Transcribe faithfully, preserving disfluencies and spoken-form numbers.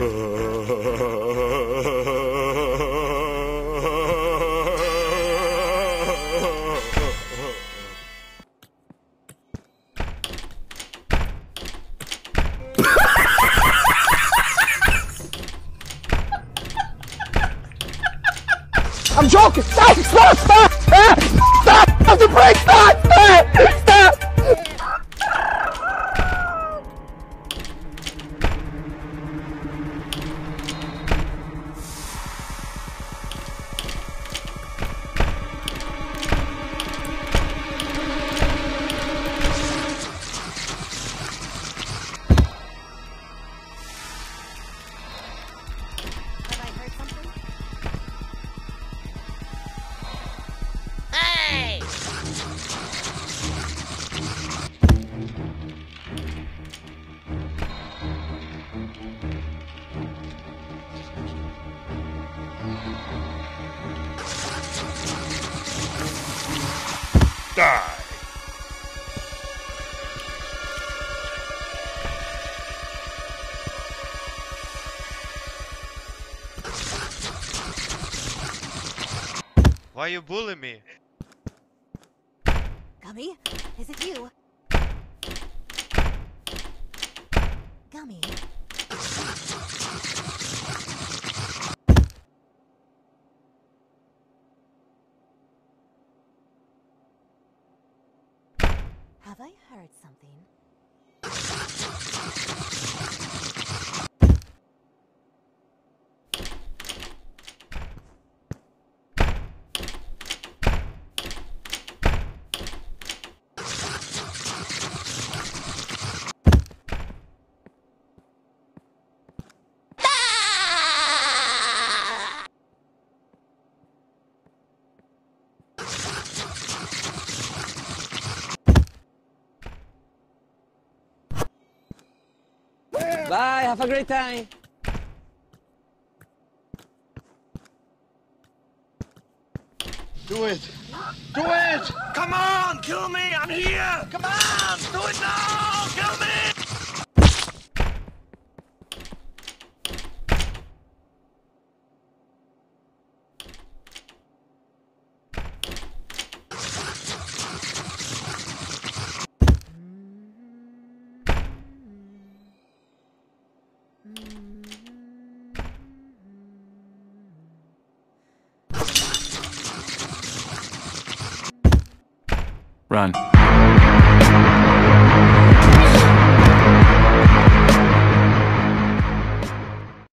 I'm joking! Stop! Stop! Stop! Stop! Stop! Stop the break! Stop! Stop! Die. Why you bullying me? Gummy, is it you? Gummy. Have I heard something? Bye, have a great time! Do it! Do it! Come on, kill me! I'm here! Come on! Do it now! Kill me! Run.